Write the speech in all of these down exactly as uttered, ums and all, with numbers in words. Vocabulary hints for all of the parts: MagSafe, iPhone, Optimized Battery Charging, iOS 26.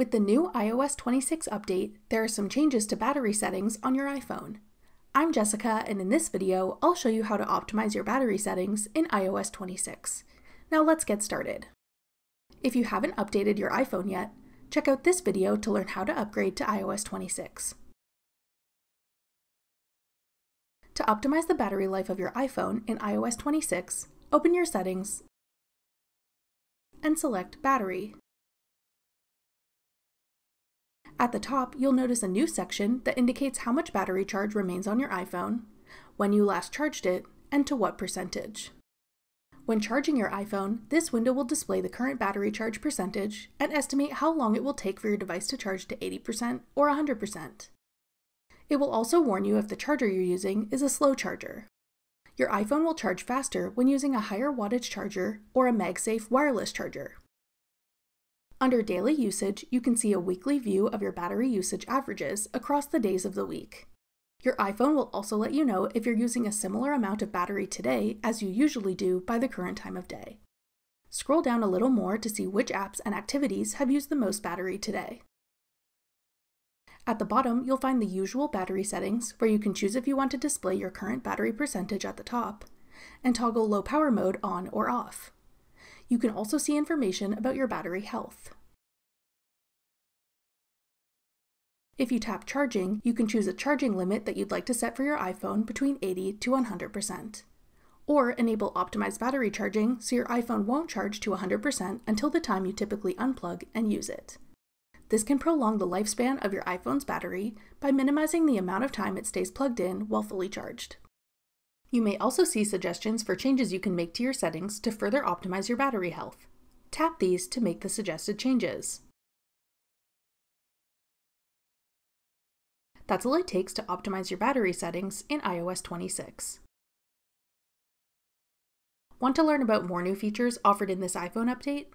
With the new i O S twenty-six update, there are some changes to battery settings on your iPhone. I'm Jessica, and in this video, I'll show you how to optimize your battery settings in i O S twenty-six. Now let's get started. If you haven't updated your iPhone yet, check out this video to learn how to upgrade to i O S twenty-six. To optimize the battery life of your iPhone in i O S twenty-six, open your settings and select Battery. At the top, you'll notice a new section that indicates how much battery charge remains on your iPhone, when you last charged it, and to what percentage. When charging your iPhone, this window will display the current battery charge percentage and estimate how long it will take for your device to charge to eighty percent or one hundred percent. It will also warn you if the charger you're using is a slow charger. Your iPhone will charge faster when using a higher wattage charger or a MagSafe wireless charger. Under Daily Usage, you can see a weekly view of your battery usage averages across the days of the week. Your iPhone will also let you know if you're using a similar amount of battery today as you usually do by the current time of day. Scroll down a little more to see which apps and activities have used the most battery today. At the bottom, you'll find the usual battery settings where you can choose if you want to display your current battery percentage at the top and toggle low power mode on or off. You can also see information about your battery health. If you tap Charging, you can choose a charging limit that you'd like to set for your iPhone between eighty to one hundred percent. Or enable optimized battery charging so your iPhone won't charge to one hundred percent until the time you typically unplug and use it. This can prolong the lifespan of your iPhone's battery by minimizing the amount of time it stays plugged in while fully charged. You may also see suggestions for changes you can make to your settings to further optimize your battery health. Tap these to make the suggested changes. That's all it takes to optimize your battery settings in i O S twenty-six. Want to learn about more new features offered in this iPhone update?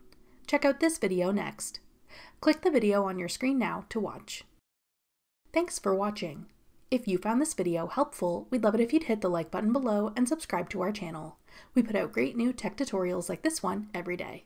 Check out this video next. Click the video on your screen now to watch. Thanks for watching. If you found this video helpful, we'd love it if you'd hit the like button below and subscribe to our channel. We put out great new tech tutorials like this one every day.